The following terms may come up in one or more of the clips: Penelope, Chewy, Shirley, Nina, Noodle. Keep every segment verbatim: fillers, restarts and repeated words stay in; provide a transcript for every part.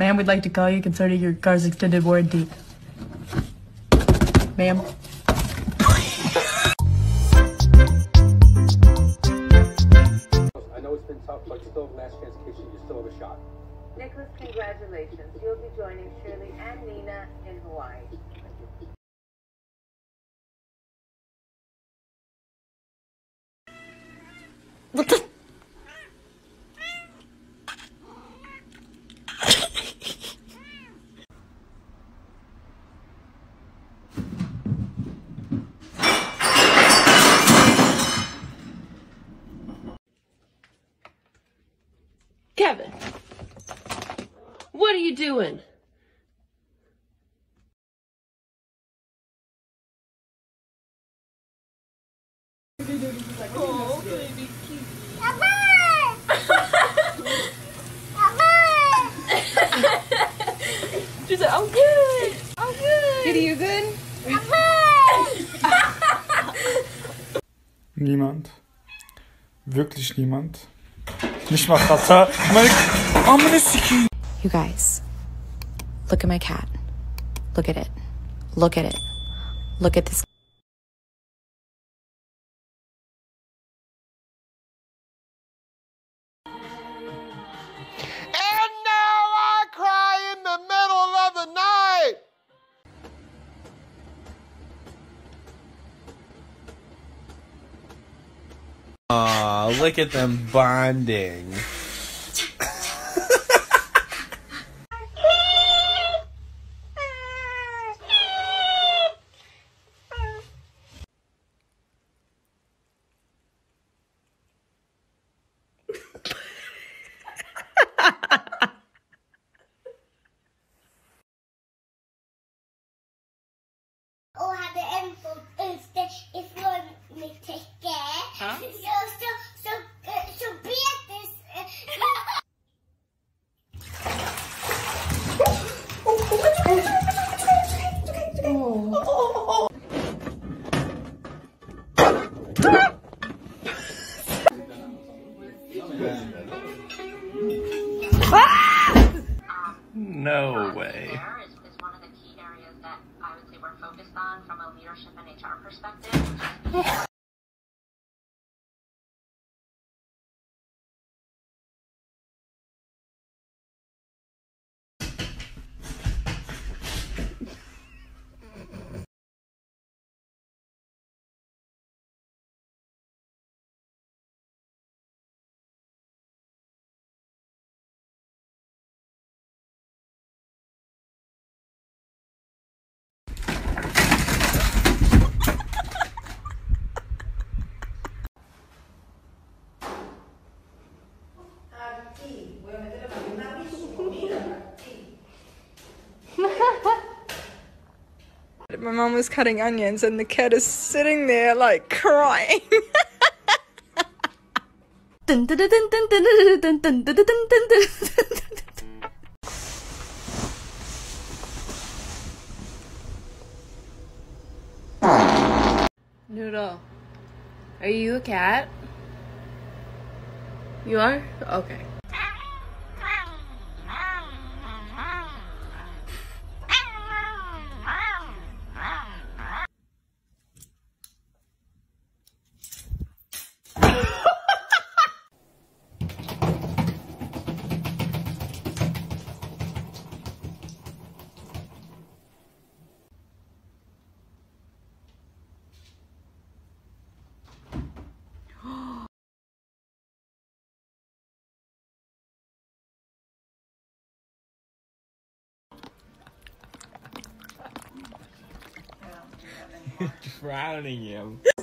Ma'am, we'd like to call you concerning your car's extended warranty. Ma'am. I know it's been tough, but still last chance kitchen, you still have a shot. Nicholas, congratulations. You'll be joining Shirley and Nina in Hawaii. What the? Kevin, what are you doing? Oh, baby. She said, I'm good. I'm good. Kitty, you good? Niemand. Wirklich niemand. Nicht mal Wasser. You guys, look at my cat. Look at it. Look at it. Look at this. Aw, look at them bonding. Huh? So, so, so, uh, so be at this. Uh, oh. No way. Is one of the key areas that I would say we're focused on from a leadership and H R perspective. My mom was cutting onions and the cat is sitting there like crying. Noodle, are you a cat? You are? Okay. Drowning him. What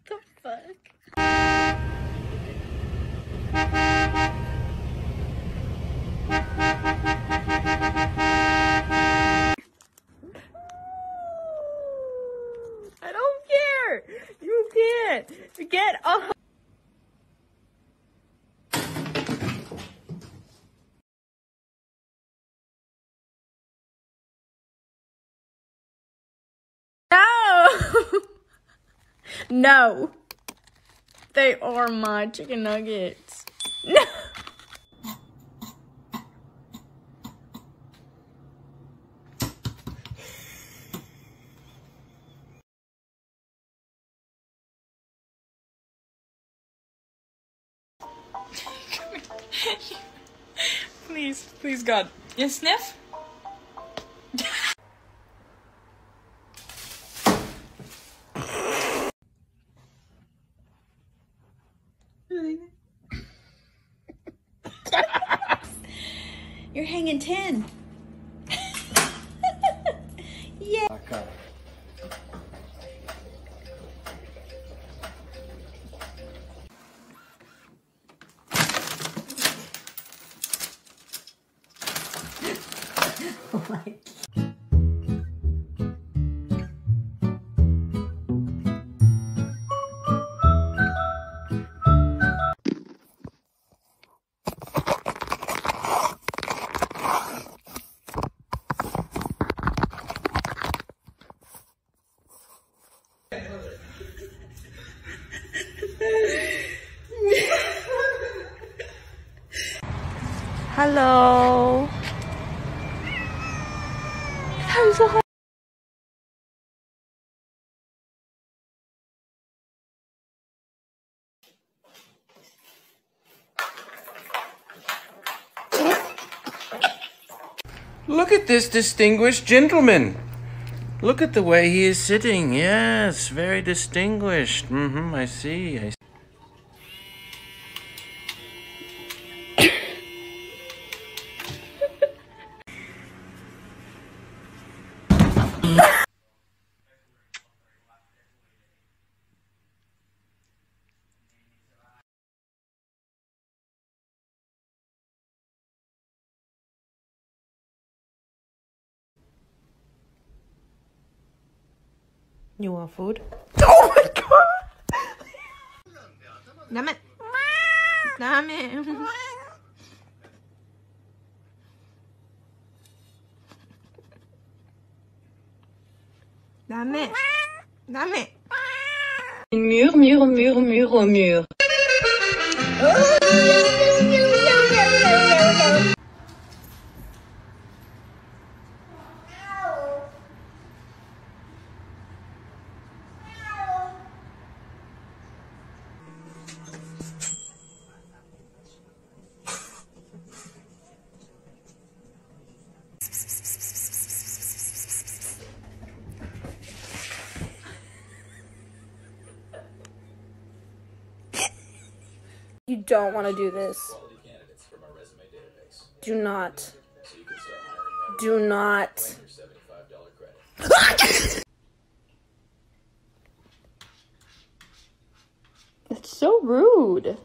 the fuck? You can't get off. No. They are my chicken nuggets. No. Please, please, God. You sniff? You're hanging ten. Yeah. Okay. Oh my God. Hello. I'm so hungry. Look at this distinguished gentleman. Look at the way he is sitting. Yes, very distinguished. Mm-hmm, I see. I see. You want food? Oh my God! Damn it! Damn it! Damn it! Damn it! Mur, mur, mur, mur, mur. You don't want to do this. Do not. Do not. That's so rude.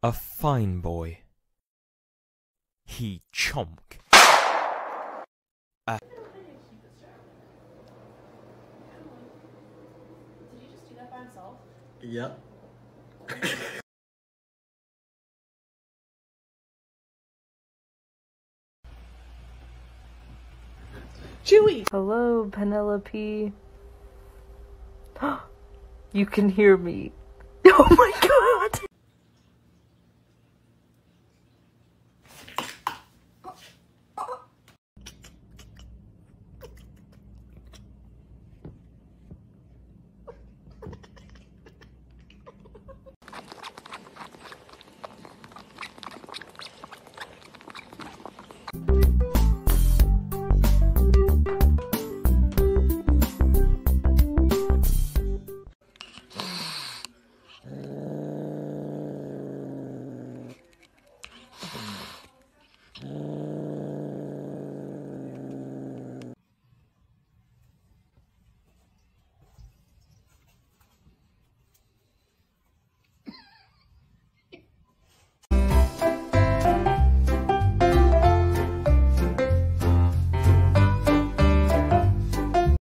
A fine boy. He chomp. Uh. Did you just do that by himself? Yeah. Chewy! Hello, Penelope. You can hear me. Oh my God.